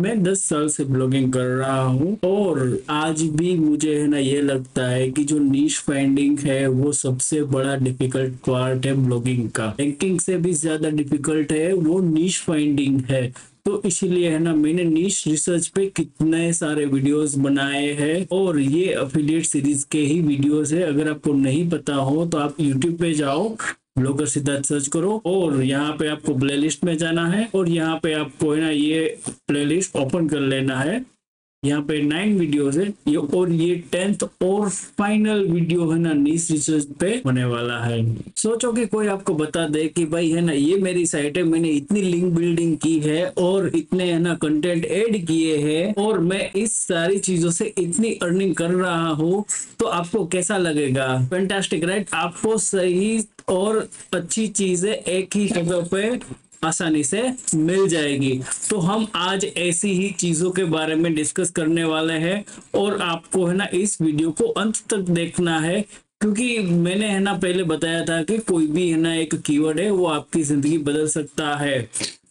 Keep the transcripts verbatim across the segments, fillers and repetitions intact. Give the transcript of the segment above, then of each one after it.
मैं दस साल से ब्लॉगिंग कर रहा हूँ और आज भी मुझे है ना ये लगता है कि जो नीश फाइंडिंग है वो सबसे बड़ा डिफिकल्ट पार्ट है ब्लॉगिंग का। रैंकिंग से भी ज्यादा डिफिकल्ट है वो नीश फाइंडिंग है। तो इसीलिए है ना मैंने नीश रिसर्च पे कितने सारे वीडियोस बनाए हैं और ये एफिलिएट सीरीज के ही वीडियोस है। अगर आपको नहीं पता हो तो आप यूट्यूब पे जाओ, ब्लॉगर सिद्धार्थ सर्च करो और यहाँ पे आपको प्लेलिस्ट में जाना है और यहाँ पे आपको है ना ये प्लेलिस्ट ओपन कर लेना है। यहाँ पे नाइन वीडियोस है ये और ये टेंथ और फाइनल वीडियो है ना नीश रिसर्च पे होने वाला है। सोचो कि कोई आपको बता दे कि भाई है ना ये मेरी साइट है, मैंने इतनी लिंक बिल्डिंग की है और इतने है ना कंटेंट ऐड किए हैं और मैं इस सारी चीजों से इतनी अर्निंग कर रहा हूँ, तो आपको कैसा लगेगा? Fantastic right. आपको सही और अच्छी चीजें एक ही जगह पे आसानी से मिल जाएगी। तो हम आज ऐसी ही चीजों के बारे में डिस्कस करने वाले हैं और आपको है ना इस वीडियो को अंत तक देखना है, क्योंकि मैंने है ना पहले बताया था कि कोई भी है ना एक कीवर्ड है वो आपकी जिंदगी बदल सकता है।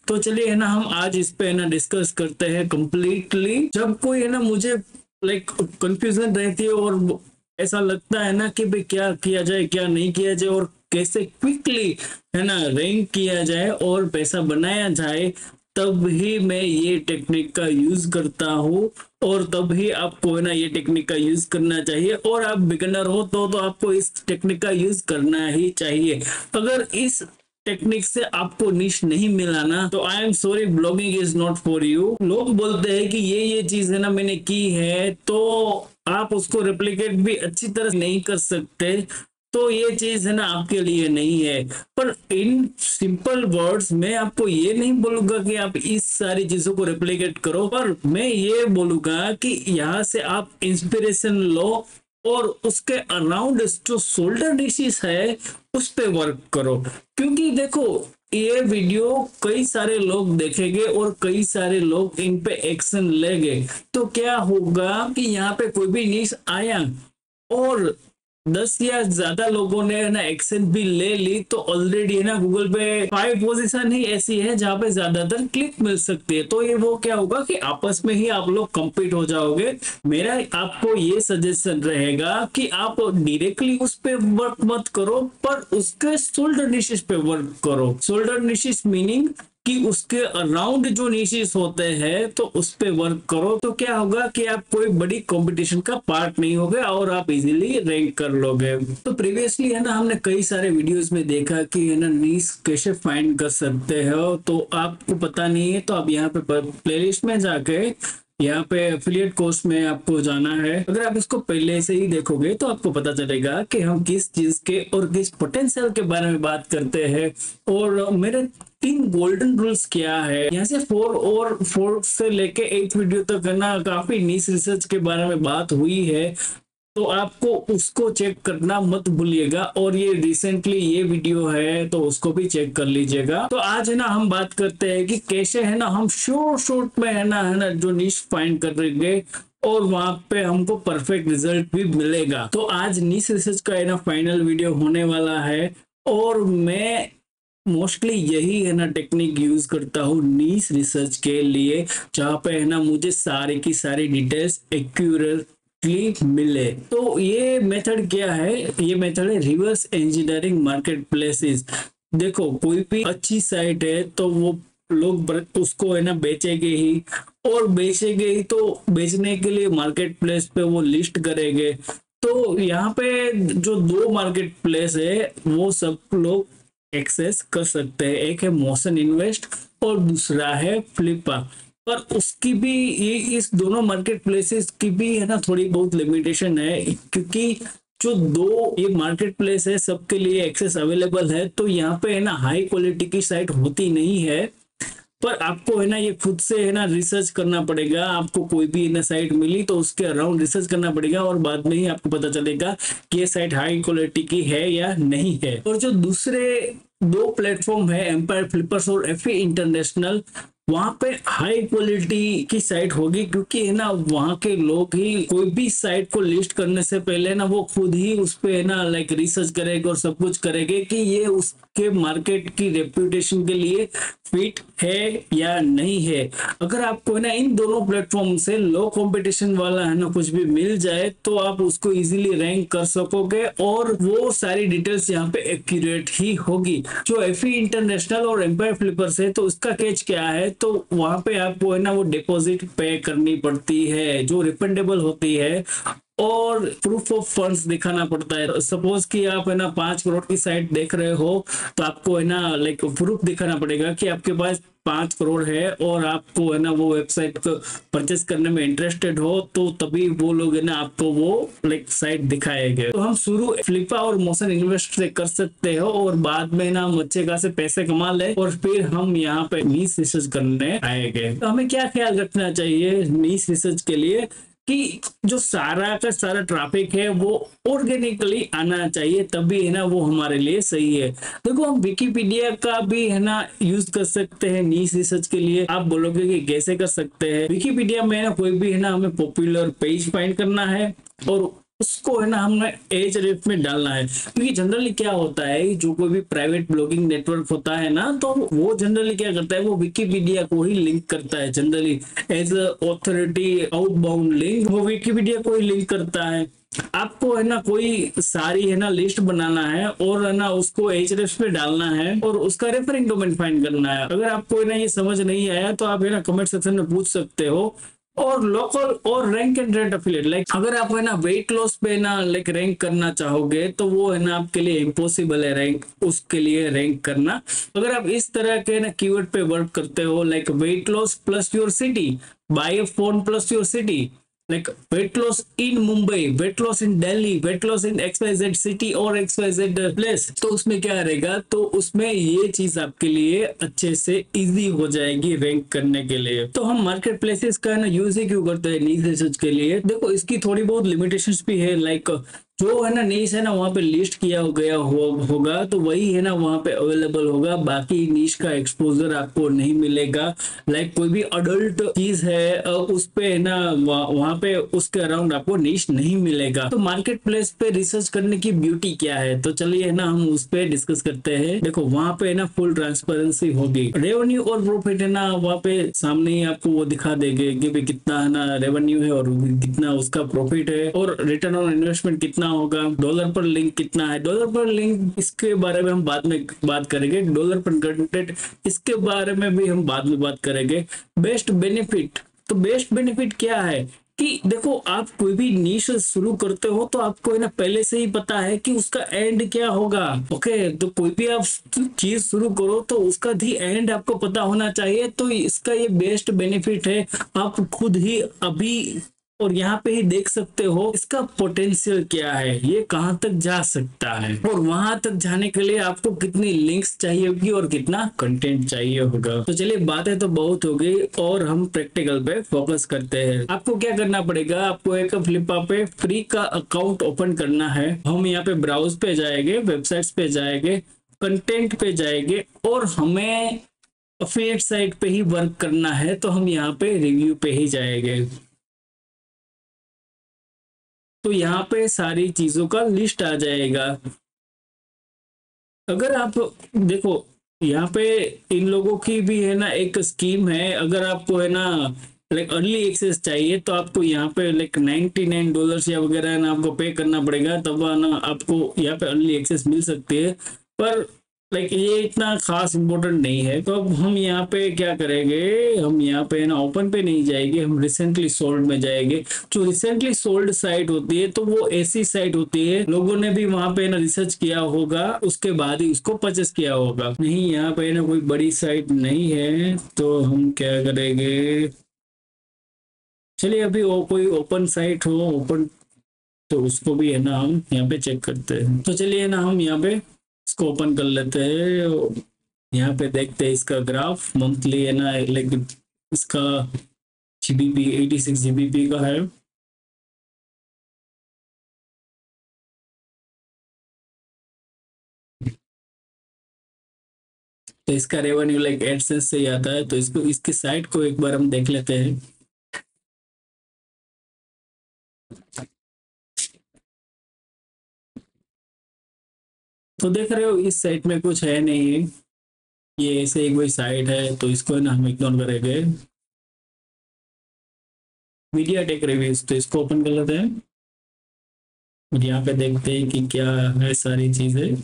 तो चलिए है ना हम आज इस पे है ना डिस्कस करते हैं कंप्लीटली। जब कोई है ना मुझे लाइक कंफ्यूजन रहती है और ऐसा लगता है ना कि भाई क्या किया जाए क्या नहीं किया जाए और कैसे क्विकली है ना रैंक किया जाए और पैसा बनाया जाए, तब ही मैं ये टेक्निक का यूज करता हूँ और तब ही आपको है ना ये टेक्निक का यूज करना चाहिए। और आप बिगिनर हो तो, तो आपको इस टेक्निक का यूज करना ही चाहिए। अगर इस टेक्निक से आपको नीश नहीं मिला ना तो I am sorry, blogging is not for you. लोग बोलते हैं कि ये ये चीज है ना मैंने की है तो आप उसको रेप्लिकेट भी अच्छी तरह नहीं कर सकते, तो ये चीज है ना आपके लिए नहीं है। पर इन सिंपल वर्ड्स मैं आपको ये नहीं बोलूंगा कि आप इस सारी चीजों को रेप्लिकेट करो, पर मैं ये बोलूंगा कि यहाँ से आप इंस्पिरेशन लो और उसके अराउंड जो शोल्डर डिशेस है उस पे वर्क करो। क्योंकि देखो ये वीडियो कई सारे लोग देखेंगे और कई सारे लोग इन पे एक्शन लेंगे, तो क्या होगा कि यहाँ पे कोई भी नीश आया और दस या ज्यादा लोगों ने ना एक्शन भी ले ली, तो ऑलरेडी है ना गूगल पे फाइव पोजीशन ही ऐसी है जहाँ पे ज्यादातर क्लिक मिल सकती है। तो ये वो क्या होगा कि आपस में ही आप लोग कम्पीट हो जाओगे। मेरा आपको ये सजेशन रहेगा कि आप डायरेक्टली उस पे वर्क मत करो, पर उसके शोल्डर निशेस पे वर्क करो। शोल्डर निशेस मीनिंग कि उसके अराउंड जो निशेस होते हैं तो उस पे वर्क करो, तो क्या होगा कि आप कोई बड़ी कंपटीशन का पार्ट नहीं होगे और आप इजीली रैंक कर लोगे। तो प्रीवियसली है ना हमने कई सारे वीडियोस में देखा कि है ना नीश कैसे फाइंड कर सकते हो। तो आपको पता नहीं है तो आप यहाँ पे प्लेलिस्ट में जाके यहाँ पे एफिलिएट कोर्स में आपको जाना है। अगर आप इसको पहले से ही देखोगे तो आपको पता चलेगा कि हम किस चीज के और किस पोटेंशियल के बारे में बात करते हैं और मेरे तीन गोल्डन रूल्स क्या है। यहाँ से फोर और फोर से लेके एट वीडियो तक है ना काफी नीश रिसर्च के बारे में बात हुई है, तो आपको उसको चेक करना मत भूलिएगा। और ये रिसेंटली ये वीडियो है तो उसको भी चेक कर लीजिएगा। तो आज है ना हम बात करते हैं कि कैसे है ना हम शॉर्ट शॉर्ट में है ना है ना जो नीश फाइंड करेंगे और वहां पे हमको परफेक्ट रिजल्ट भी मिलेगा। तो आज नीश रिसर्च का है ना फाइनल वीडियो होने वाला है और मैं मोस्टली यही है ना टेक्निक यूज करता हूँ नीश रिसर्च के लिए, जहाँ पे है ना मुझे सारी की सारी डिटेल्स एक्यूरेट मिले। तो ये मेथड क्या है? ये मेथड है रिवर्स इंजीनियरिंग मार्केट प्लेसेस। देखो कोई भी अच्छी साइट है तो वो लोग उसको है ना बेचेंगे ही और बेचेंगे ही तो बेचने के लिए मार्केट प्लेस पे वो लिस्ट करेंगे। तो यहाँ पे जो दो मार्केट प्लेस है वो सब लोग एक्सेस कर सकते हैं, एक है मोशन इन्वेस्ट और दूसरा है फ्लिपा। पर उसकी भी ये इस दोनों मार्केट प्लेसेस की भी है ना थोड़ी बहुत लिमिटेशन है, क्योंकि जो दो ये मार्केट प्लेस है सबके लिए एक्सेस अवेलेबल है। तो यहाँ पे है ना हाई क्वालिटी की साइट होती नहीं है, पर आपको है ना ये खुद से है ना रिसर्च करना पड़ेगा। आपको कोई भी है ना साइट मिली तो उसके अराउंड रिसर्च करना पड़ेगा और बाद में ही आपको पता चलेगा कि ये साइट हाई क्वालिटी की है या नहीं है। और जो दूसरे दो प्लेटफॉर्म है एम्पायर फ्लिपर्स और एफी इंटरनेशनल, वहां पे हाई क्वालिटी की साइट होगी, क्योंकि है ना वहां के लोग ही कोई भी साइट को लिस्ट करने से पहले ना वो खुद ही उस पे है ना लाइक रिसर्च करेंगे और सब कुछ करेंगे कि ये उसके मार्केट की रेप्यूटेशन के लिए फिट है या नहीं है। अगर आपको है ना इन दोनों प्लेटफॉर्म से लो कंपटीशन वाला है ना कुछ भी मिल जाए तो आप उसको इजीली रैंक कर सकोगे और वो सारी डिटेल्स यहाँ पे एक्यूरेट ही होगी। जो एफई इंटरनेशनल और एम्पायर फ्लिपर्स है तो उसका कैच क्या है, तो वहां पे आपको है ना वो डिपॉजिट पे करनी पड़ती है जो रिफंडेबल होती है और प्रूफ ऑफ फंड्स दिखाना पड़ता है। सपोज कि आप है ना पांच करोड़ की साइट देख रहे हो तो आपको है ना लाइक प्रूफ दिखाना पड़ेगा कि आपके पास पांच करोड़ है और आपको है ना वो वेबसाइट को परचेस करने में इंटरेस्टेड हो, तो तभी वो लोग है ना आपको वो लाइक साइट दिखाएंगे। तो हम शुरू फ्लिपा और मोशन इन्वेस्ट से कर सकते हो और बाद में ना हम अच्छे खासे पैसे कमा ले और फिर हम यहाँ पे नीश रिसर्च करने आएंगे। तो हमें क्या ख्याल रखना चाहिए नीश रिसर्च के लिए कि जो सारा का सारा ट्रैफिक है वो ऑर्गेनिकली आना चाहिए, तभी है ना वो हमारे लिए सही है। देखो हम विकिपीडिया का भी है ना यूज कर सकते हैं नीश रिसर्च के लिए। आप बोलोगे कि कैसे कर सकते हैं, विकिपीडिया में ना कोई भी है ना हमें पॉपुलर पेज फाइंड करना है और उसको है ना हमने एज रेफ में डालना है, क्योंकि जनरली क्या होता है जो कोई भी प्राइवेट ब्लॉगिंग नेटवर्क होता है ना तो वो जनरली क्या करता है वो विकिपीडिया को ही लिंक करता है, generally as authority outbound link वो विकिपीडिया को ही लिंक करता है। आपको है ना कोई सारी है ना लिस्ट बनाना है और है ना उसको एचरेफ पे डालना है और उसका रेफरिंग डोमेन फाइंड करना है। अगर आपको है ना ये समझ नहीं आया तो आप है ना कमेंट सेक्शन में पूछ सकते हो। और लोकल और rank and rate affiliate, like अगर आप है ना वेट लॉस पे ना लाइक रैंक करना चाहोगे तो वो है ना आपके लिए इम्पॉसिबल है रैंक, उसके लिए रैंक करना। अगर आप इस तरह के ना कीवर्ड पे वर्क करते हो like weight loss plus your city, buy a phone plus your city, like weight loss in Mumbai, weight loss in Delhi, weight loss in XYZ city और एक्सवाइजेड प्लेस, तो उसमें क्या रहेगा तो उसमें ये चीज आपके लिए अच्छे से इजी हो जाएगी रैंक करने के लिए। तो हम मार्केट प्लेसेस का ना यूज ही क्यों करते हैं नीश रिसर्च के लिए? देखो इसकी थोड़ी बहुत लिमिटेशंस भी है, लाइक जो है ना नीश है ना वहाँ पे लिस्ट किया हो गया हो, होगा तो वही है ना वहाँ पे अवेलेबल होगा, बाकी नीश का एक्सपोजर आपको नहीं मिलेगा। लाइक कोई भी अडल्ट चीज है उस पे है ना वहाँ पे उसके अराउंड आपको नीश नहीं मिलेगा। तो मार्केट प्लेस पे रिसर्च करने की ब्यूटी क्या है तो चलिए है ना हम उस पे डिस्कस करते हैं। देखो वहाँ पे है ना फुल ट्रांसपेरेंसी होगी, रेवेन्यू और प्रॉफिट है ना वहाँ पे सामने ही आपको वो दिखा देंगे कि कितना है ना रेवेन्यू है और कितना उसका प्रॉफिट है और रिटर्न ऑन इन्वेस्टमेंट कितना होगा, डॉलर पर लिंक कितना है। डॉलर पर लिंक इसके बारे में हम बाद में बात करेंगे, डॉलर पर कंटेंट इसके बारे में भी हम बाद में बात करेंगे। बेस्ट बेनिफिट, तो बेस्ट बेनिफिट क्या है कि देखो आप कोई भी नीश शुरू करते हो तो आपको है ना पहले से ही पता है कि उसका एंड क्या होगा। ओके तो कोई भी आप चीज शुरू करो तो उसका दी एंड आपको पता होना चाहिए, तो इसका ये बेस्ट बेनिफिट है। आप खुद ही अभी और यहाँ पे ही देख सकते हो इसका पोटेंशियल क्या है, ये कहाँ तक जा सकता है और वहां तक जाने के लिए आपको कितनी लिंक्स चाहिए होगी और कितना कंटेंट चाहिए होगा। तो चलिए बातें तो बहुत हो गई और हम प्रैक्टिकल पे फोकस करते हैं। आपको क्या करना पड़ेगा, आपको एक फ्लिपा पे फ्री का अकाउंट ओपन करना है। हम यहाँ पे ब्राउज पे जाएंगे, वेबसाइट्स पे जाएंगे, कंटेंट पे जाएंगे और हमें एफिलिएट साइट पे ही वर्क करना है तो हम यहाँ पे रिव्यू पे ही जाएंगे। तो यहाँ पे सारी चीजों का लिस्ट आ जाएगा। अगर आप देखो यहाँ पे इन लोगों की भी है ना एक स्कीम है, अगर आपको है ना लाइक अर्ली एक्सेस चाहिए तो आपको यहाँ पे लाइक नाइन्टी नाइन डॉलर या वगैरह ना आपको पे करना पड़ेगा, तब ना आपको यहाँ पे अर्ली एक्सेस मिल सकती है। पर लाइक ये इतना खास इम्पोर्टेंट नहीं है। तो अब हम यहाँ पे क्या करेंगे, हम यहाँ पे ना ओपन पे नहीं जाएंगे, हम रिसेंटली सोल्ड में जाएंगे। जो रिसेंटली सोल्ड साइट होती है तो वो ऐसी साइट होती है लोगों ने भी वहाँ पे ना रिसर्च किया होगा उसके बाद ही उसको परचेस किया होगा। नहीं यहाँ पे ना कोई बड़ी साइट नहीं है तो हम क्या करेंगे, चलिए अभी वो कोई ओपन साइट हो ओपन तो उसको भी है ना हम यहाँ पे चेक करते हैं। तो चलिए ना हम यहाँ पे इसको ओपन कर लेते हैं, यहाँ पे देखते हैं इसका ग्राफ मंथली है ना लाइक इसका जीबीपी छियासी जीबीपी का है। तो इसका रेवेन्यू लाइक एडसेंस से ही आता है, तो इसको इसकी साइट को एक बार हम देख लेते हैं। तो देख रहे हो इस साइट में कुछ है नहीं है, ये ऐसे एक कोई साइट है तो इसको ना हम इग्नोर करेंगे। मीडिया टेक रिव्यूज, तो इसको ओपन कर लेते हैं और यहाँ पे देखते हैं कि क्या है सारी चीजें।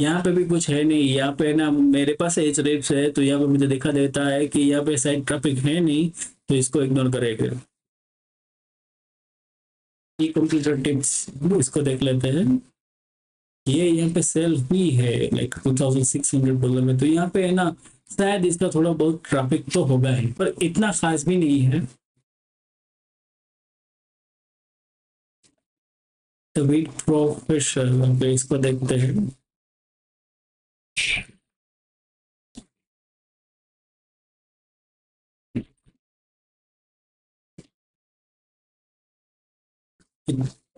यहाँ पे भी कुछ है नहीं, यहाँ पे ना मेरे पास एच रेप्स है तो यहाँ पे मुझे दिखा देता है कि यहाँ पे साइड ट्रैफिक है नहीं, तो इसको इग्नोर करेंगे। ये कंप्यूटर टिप्स इसको देख लेते हैं, ये यहाँ पे सेल भी है like two thousand six hundred dollar में, तो यहाँ पे है ना शायद इसका थोड़ा बहुत ट्रैफिक तो होगा है पर इतना खास भी नहीं है। तो वीट प्रोफेशनल इसको देखते हैं,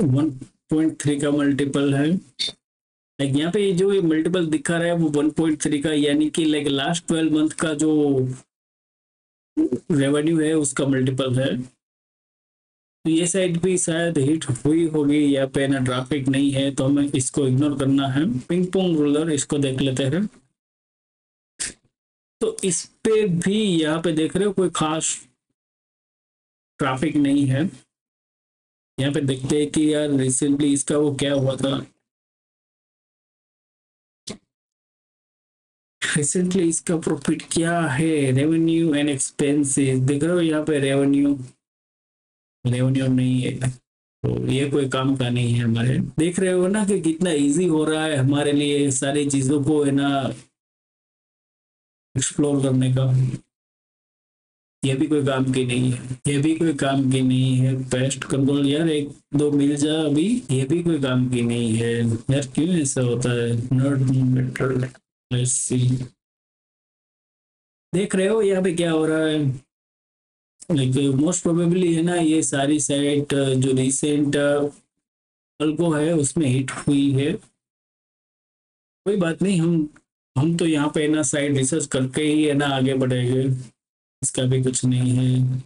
वन पॉइंट थ्री का मल्टीपल है। लाइक यहाँ पे जो ये मल्टीपल दिखा रहा है वो वन पॉइंट थ्री का, यानी कि लाइक लास्ट ट्वेल्व मंथ का जो रेवेन्यू है उसका मल्टीपल है। तो ये साइड भी शायद हिट हुई होगी, यहाँ पे ना ट्रैफिक नहीं है तो हमें इसको इग्नोर करना है। पिंग पोंग रूलर इसको देख लेते हैं, तो इस पे भी यहाँ पे देख रहे हो कोई खास ट्रैफिक नहीं है। यहाँ पे देखते हैं कि यार रिसेंटली इसका वो क्या हुआ था, रिसेंटली इसका प्रॉफिट क्या है, रेवेन्यू एंड एक्सपेंसेस देख रहे हो। यहाँ पे रेवेन्यू रेवेन्यू नहीं है, तो ये कोई काम का नहीं है हमारे। देख रहे हो ना कि कितना इजी हो रहा है हमारे लिए सारी चीजों को है ना एक्सप्लोर करने का। ये भी कोई काम की नहीं है, ये भी कोई काम की नहीं है। पेस्ट कंट्रोल यार एक दो मिल जा अभी, ये भी कोई काम की नहीं है यार, क्यों ऐसा होता है। नॉट लेट्स सी, देख रहे हो यहाँ पे क्या हो रहा है। लाइक मोस्ट प्रोबेबली है ना ये सारी साइट जो रिसेंट अल्गो है उसमें हिट हुई है। कोई बात नहीं, हम हम तो यहाँ पे ना साइट रिसर्च करके ही है ना आगे बढ़ेंगे, इसका भी कुछ नहीं है।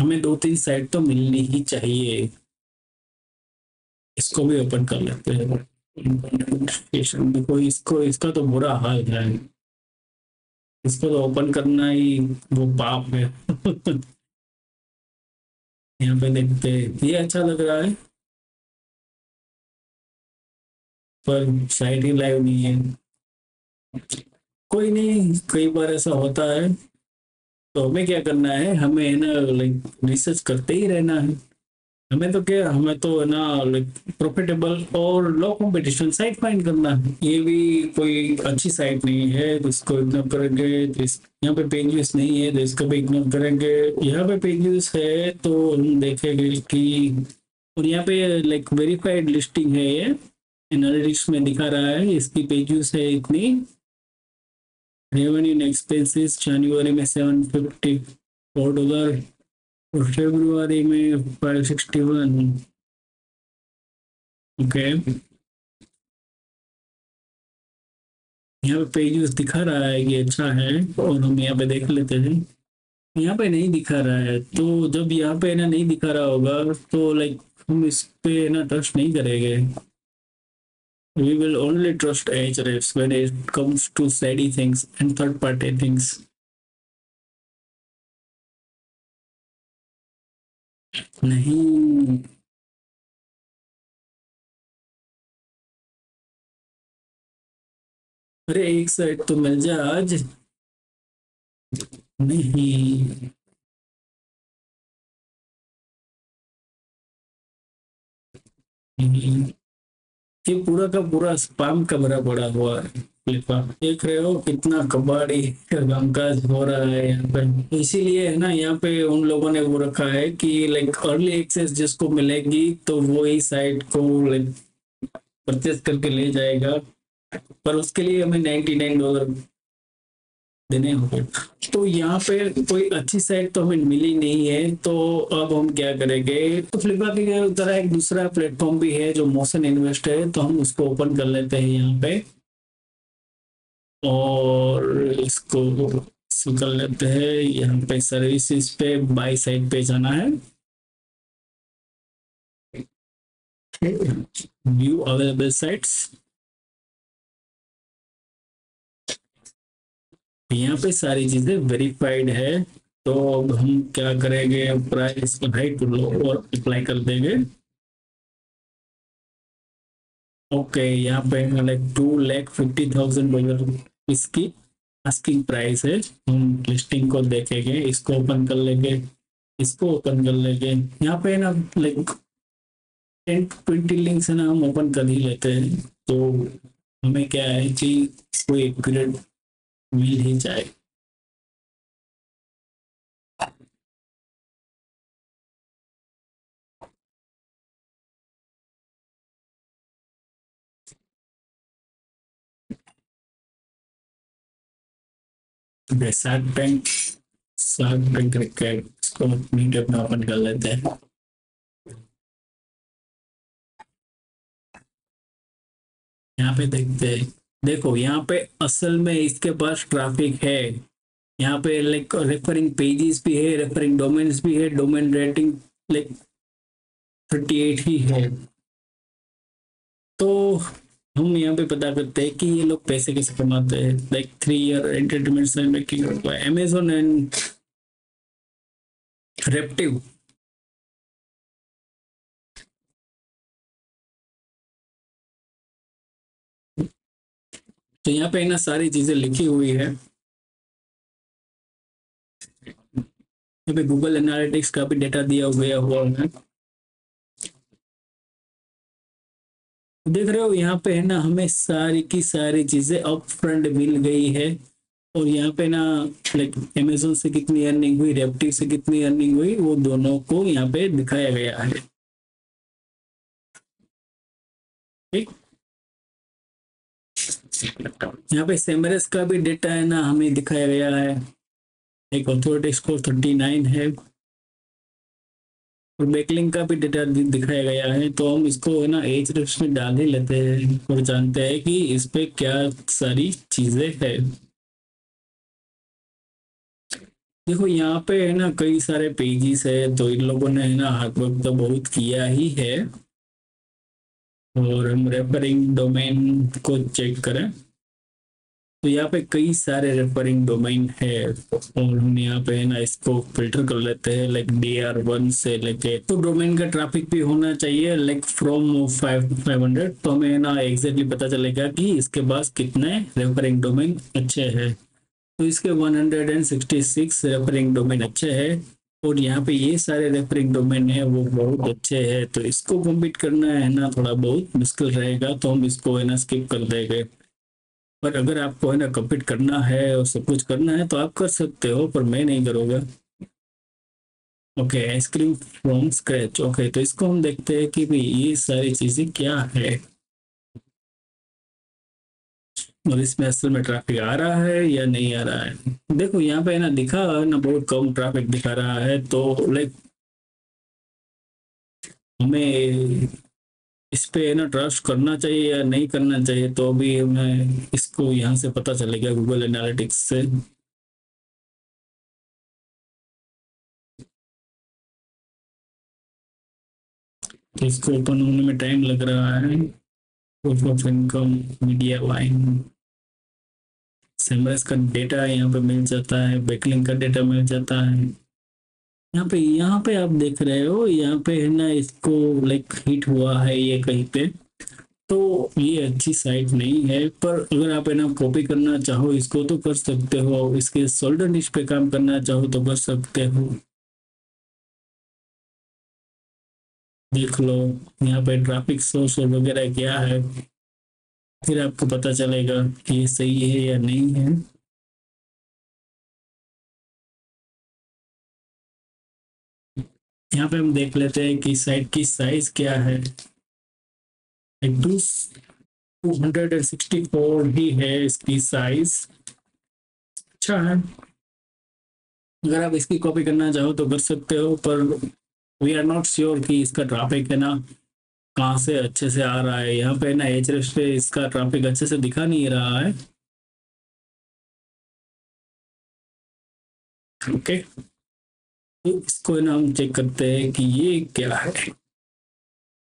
हमें दो तीन साइट तो मिलनी ही चाहिए। इसको भी ओपन कर लेते हैं, देखो इसको इसका तो बुरा हाल है, इसको तो ओपन करना ही वो पाप है। यहाँ पे देखते हैं, ये अच्छा लग रहा है पर साइट ही लाइव नहीं है। कोई नहीं, कई बार ऐसा होता है। तो हमें क्या करना है, हमें है ना लाइक रिसर्च करते ही रहना है। हमें तो क्या, हमें तो है ना लाइक प्रॉफिटेबल और लो कंपटीशन साइट फाइंड करना है। ये भी कोई अच्छी साइट नहीं है तो इसको इग्नोर करेंगे। तो इस, यहाँ पे पेज व्यूज नहीं है तो इसको भी इग्नोर करेंगे। यहाँ पे पेज व्यूज है तो हम देखेंगे कि, और यहाँ पे लाइक वेरीफाइड लिस्टिंग है, ये एनालिटिक्स में दिखा रहा है। इसकी पेज व्यूज है इतनी, रेवेन्यू एंड एक्सपेंसेस जनवरी में सेवन फिफ्टी फोर डॉलर और फेब्रुआरी में फाइव सिक्सटी वन। ओके, यहाँ पे पेज दिखा रहा है कि अच्छा है और हम यहाँ पे देख लेते हैं। यहाँ पे नहीं दिखा रहा है, तो जब यहाँ पे ना नहीं दिखा रहा होगा तो लाइक हम इस पे ना ट्रस्ट नहीं करेंगे। We will only trust Ahrefs when it comes to shady things and third-party things. नहीं, अरे एक साइड तो मिल जा आज। नहीं, नहीं। ये पूरा का पूरा स्पैम का भरा पड़ा हुआ है। देख रहे हो कितना कबाड़ी का कामकाज हो रहा है यहाँ पे। इसीलिए है ना यहाँ पे उन लोगों ने वो रखा है कि लाइक अर्ली एक्सेस जिसको मिलेगी तो वो ही साइट को लाइक परचेस करके ले जाएगा, पर उसके लिए हमें नाइन्टी नाइन डॉलर देने होंगे। तो यहाँ पे कोई अच्छी साइट तो हमें मिली नहीं है, तो अब हम क्या करेंगे। तो फ्लिपकार्ट की तरह एक दूसरा प्लेटफॉर्म भी है जो मोशन इन्वेस्ट है, तो हम उसको ओपन कर लेते हैं यहाँ पे और इसको कर लेते हैं। यहाँ पे सर्विसेज पे बाय साइड पे जाना है view available sites। यहाँ पे सारी चीजें वेरीफाइड है, तो अब हम क्या करेंगे, प्राइस हाइट लो और अप्लाई कर देंगे। ओके, यहाँ पे like two lakh fifty thousand dollar इसकी आस्किंग प्राइस है। हम लिस्टिंग को देखेंगे, इसको ओपन कर लेंगे, इसको ओपन कर लेंगे। यहाँ पे ना लाइक टेन ट्वेंटी लिंक्स है ना, हम ओपन कर ही लेते हैं। तो हमें क्या है कि कोई एक्यूरेट मिल ही जाए। सात बैंक सात बैंक रिकॉर्ड इसको मीटअप में ओपन कर लेते हैं। यहाँ पे देखते हैं, देखो यहाँ पे असल में इसके पास ट्रैफिक है। यहाँ पे लाइक रेफरिंग पेजेस भी है, रेफरिंग डोमेन्स भी है। Domain rating like thirty eight ही है। तो हम यहाँ पे पता करते हैं कि ये लोग पैसे कैसे कमाते हैं। Like three year entertainment and making bye Amazon and रेप्टिव। तो यहाँ पे ना सारी चीजें लिखी हुई है। यहाँ पे गूगल एनालिटिक्स का भी डेटा दिया हुआ हुआ है, देख रहे हो। यहाँ पे है ना हमें सारी की सारी चीजें अप फ्रंट मिल गई है। और यहाँ पे ना लाइक अमेज़न से कितनी अर्निंग हुई, रेप्टिव से कितनी अर्निंग हुई, वो दोनों को यहाँ पे दिखाया गया है। ठीक, यहाँ पे सेमरस का भी डेटा है ना हमें दिखाया गया है। एक अथॉरिटी स्कोर थर्टी नाइन है और बैकलिंक का भी डेटा दिखाया गया है। तो हम इसको है ना एच रेफ्स में डाल ही लेते हैं और जानते हैं कि इस पे क्या सारी चीजें है। देखो यहाँ पे है ना कई सारे पेजेस है, तो इन लोगों ने है ना हार्डवर्क तो बहुत किया ही है। और हम रेफरिंग डोमेन को चेक करें तो यहाँ पे कई सारे रेफरिंग डोमेन है। और हम यहाँ पे ना इसको फिल्टर कर लेते हैं लाइक डी आर वन से लेके। तो डोमेन का ट्रैफिक भी होना चाहिए like from five five hundred. तो हमें ना एग्जैक्टली पता चलेगा कि इसके पास कितने रेफरिंग डोमेन अच्छे हैं। तो इसके one hundred sixty six referring domain अच्छे हैं और यहाँ पे ये सारे रेफरिंग डोमेन है वो बहुत अच्छे हैं। तो इसको कम्पीट करना है ना थोड़ा बहुत मुश्किल रहेगा, तो हम इसको है ना स्किप कर देंगे। पर अगर आपको है ना कम्पीट करना है और सब कुछ करना है तो आप कर सकते हो, पर मैं नहीं करूँगा। Okay, ice cream from scratch. Okay, तो इसको हम देखते हैं कि भाई ये सारी चीजें क्या है और इसमें असल में ट्रैफिक आ रहा है या नहीं आ रहा है। देखो यहाँ पे ना दिखा ना बहुत कम ट्रैफिक दिखा रहा है। तो लाइक हमें इस पे ना ट्रस्ट करना चाहिए या नहीं करना चाहिए, तो अभी हमें इसको यहाँ से पता चलेगा गूगल एनालिटिक्स से। तो इसको ओपन होने में टाइम लग रहा है। Proof of income, media wine, Semrush का डेटा यहाँ पे मिल जाता है, बैकलिंक का डेटा मिल जाता है। यहाँ पे यहाँ पे आप देख रहे हो, यहाँ पे है ना इसको लाइक हिट हुआ है ये कहीं पे। तो ये अच्छी साइट नहीं है, पर अगर आप है ना कॉपी करना चाहो इसको तो कर सकते हो। इसके शोल्डर निश पे काम करना चाहो तो कर सकते हो। देख लो यहाँ पे ट्रैफिक सोर्स वगैरह क्या है, फिर आपको पता चलेगा कि ये सही है या नहीं है। यहाँ पे हम देख लेते हैं कि साइट की साइज क्या है। Two hundred and sixty four ही है इसकी साइज, अच्छा है। अगर आप इसकी कॉपी करना चाहो तो कर सकते हो, पर वी आर नॉट श्योर कि इसका ट्रैफिक है ना कहाँ से अच्छे से आ रहा है। यहाँ पे ना एचआरएफ पे इसका ट्रैफिक अच्छे से दिखा नहीं रहा है। Okay okay. इसको ना हम चेक करते हैं कि ये क्या है।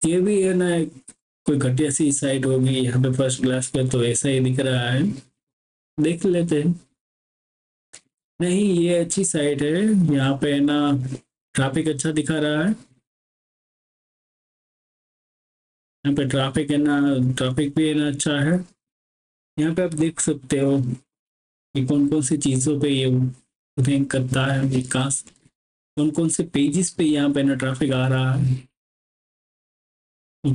ये भी है ना, कोई घटिया सी साइट होगी यहाँ पे। फर्स्ट क्लास पे तो ऐसा ही दिख रहा है, देख लेते हैं। नहीं, ये अच्छी साइट है, यहाँ पे है ना ट्रैफिक अच्छा दिखा रहा है। यहाँ पे ट्रैफिक है ना, ट्रैफिक भी है ना अच्छा है। यहाँ पे आप देख सकते हो कि कौन कौन सी चीज़ों पे ये रैंक करता है, विकास कौन कौन से पेजेस पे यहाँ पे ना ट्रैफिक आ रहा है।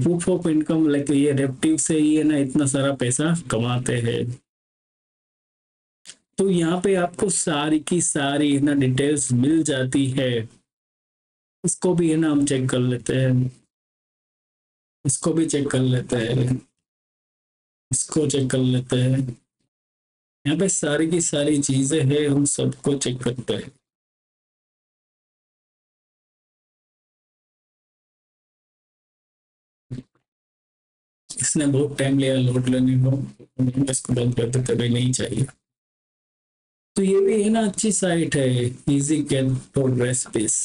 प्रूफ ऑफ इनकम लाइक ये रेप्टिव से ही है ना इतना सारा पैसा कमाते हैं। तो यहाँ पे आपको सारी की सारी है ना डिटेल्स मिल जाती है। इसको भी है ना हम चेक कर लेते हैं, इसको भी चेक कर लेते हैं, इसको चेक कर लेते हैं। यहाँ पे सारी की सारी चीजें हैं, हम सबको चेक करते हैं। इसने बहुत टाइम लिया लोड लेने को, इसको बंद करते तभी नहीं चाहिए। तो ये भी है ना अच्छी साइट है, इजी कैन प्रोग्रेस पेज।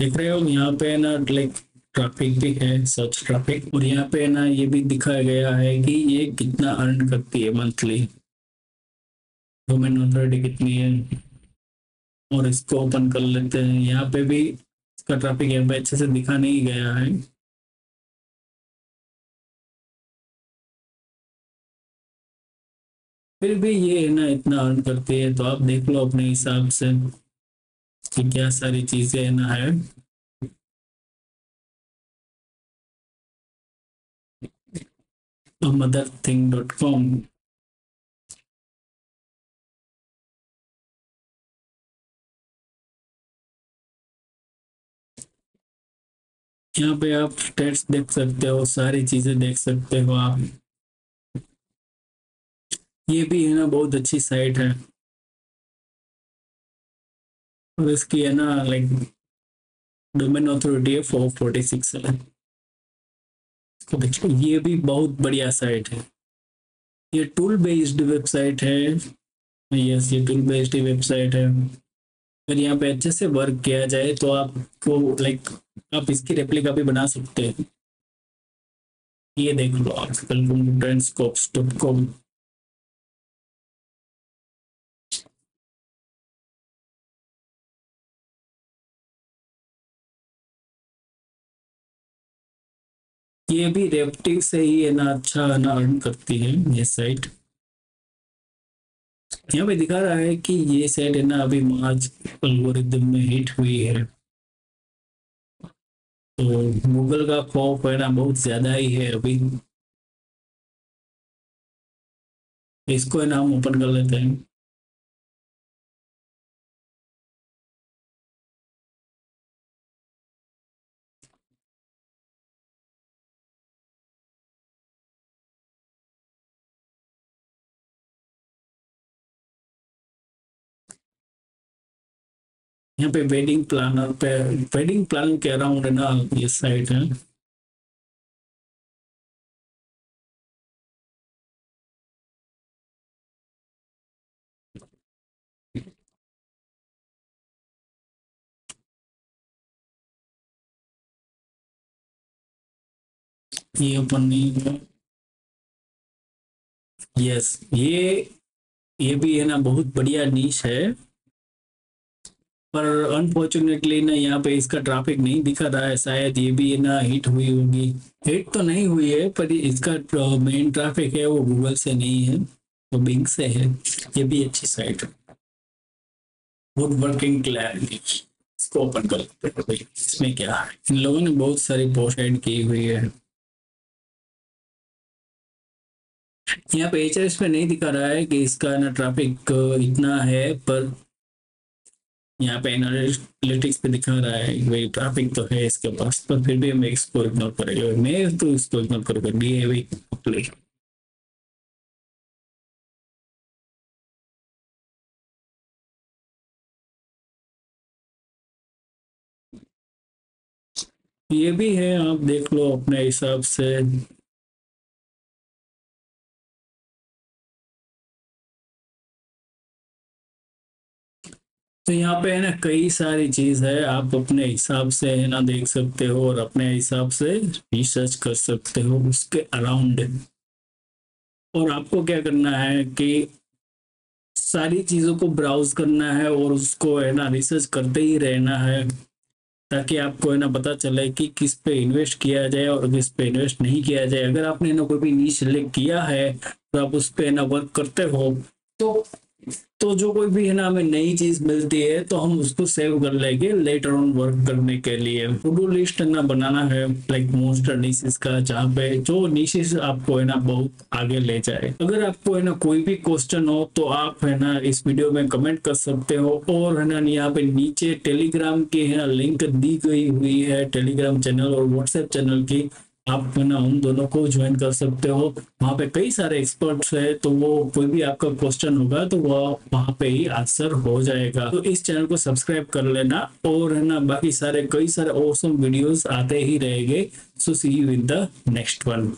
देख रहे हो यहाँ पे ना लाइक ट्रैफिक भी है, सर्च ट्रैफिक, और यहाँ पे ना ये भी दिखाया गया है कि ये कितना अर्न करती है मंथली, डोमेन अथॉरिटी कितनी है। और इसको ओपन कर लेते हैं। यहाँ पे भी इसका ट्रैफिक यहाँ पे अच्छे से दिखा नहीं गया है। फिर भी ये है ना इतना अर्न करती है। तो आप देख लो अपने हिसाब से कि क्या सारी चीजें है ना है। तो मदर थिंग डॉट कॉम यहाँ पे आप स्टेट्स देख सकते हो, सारी चीजें देख सकते हो आप। ये भी है ना बहुत अच्छी साइट है, और इसकी है ना लाइक डोमेन अथॉरिटी है फोर फोर्टी सिक्स। तो देखो ये भी बहुत बढ़िया साइट है। ये टूल बेस्ड वेबसाइट है, यस ये टूल बेस्ड वेबसाइट है। अगर यहाँ पे अच्छे से वर्क किया जाए तो आपको लाइक आप इसकी रेप्लिका भी बना सकते हैं। ये देख लो आर्टिकल, ये भी रेप्टिव से ही है ना अच्छा ना अर्न करती है ये साइट। यहाँ पे दिखा रहा है कि ये साइट है ना अभी मार्च एल्गोरिदम में हिट हुई है। तो गूगल का खौफ है ना बहुत ज्यादा ही है अभी। इसको है ना हम ओपन कर लेते हैं। यहाँ पे वेडिंग प्लानर पे वेडिंग प्लान के अराउंड है ना ये साइट है। ये ओपन नहीं है। यस ये ये भी है ना बहुत बढ़िया नीश है, पर अनफॉर्चुनेटली ना यहाँ पे इसका ट्रैफिक नहीं दिखा रहा है। शायद ये भी ना हिट हुई होगी, हिट तो नहीं हुई है, पर इसका मेन ट्रैफिक है वो गूगल से नहीं है, वो बिंग से है। ये भी अच्छी साइट है, गुड वर्किंग क्लैरिटी। इसको ओपन कर लेते हैं। इसमें क्या है, इन लोगों ने बहुत सारी पोस्ट ऐड की हुई है। यहाँ पे एच आर एस पे नहीं दिखा रहा है कि इसका ना ट्रैफिक इतना है, पर यहाँ पे एनालिटिक्स पे दिखा रहा है वही ट्रैफिक तो है इसके पास, पर फिर भी हम इसको इग्नोर करेंगे। मैं तो इसको इग्नोर करूँगा। डी ए वी ये भी है, आप देख लो अपने हिसाब से। तो यहाँ पे है ना कई सारी चीज है, आप अपने हिसाब से है ना देख सकते हो और अपने हिसाब से रिसर्च कर सकते हो उसके अराउंड। और आपको क्या करना है कि सारी चीजों को ब्राउज करना है और उसको है ना रिसर्च करते ही रहना है, ताकि आपको है ना पता चले कि किस पे इन्वेस्ट किया जाए और किस पे इन्वेस्ट नहीं किया जाए। अगर आपने ना कोई भी नीश सिलेक्ट किया है तो आप उस पे ना वर्क करते हो तो तो जो कोई भी है ना हमें नई चीज मिलती है तो हम उसको सेव कर लेंगे लेटर ऑन वर्क करने के लिए। टू डू लिस्ट ना बनाना है लाइक मोन्स्टर नीशेस का, जहाँ पे जो नीशेस आपको है ना बहुत आगे ले जाए। अगर आपको है ना कोई भी क्वेश्चन हो तो आप है ना इस वीडियो में कमेंट कर सकते हो। और है ना यहाँ पे नीचे टेलीग्राम की है ना लिंक दी गई हुई है, टेलीग्राम चैनल और व्हाट्सएप चैनल की, आप ना उन दोनों को ज्वाइन कर सकते हो। वहाँ पे कई सारे एक्सपर्ट्स हैं तो वो कोई भी आपका क्वेश्चन होगा तो वह वहाँ पे ही आंसर हो जाएगा। तो इस चैनल को सब्सक्राइब कर लेना और है ना बाकी सारे कई सारे ऑसम वीडियोस आते ही रहेंगे। So see you in the next one.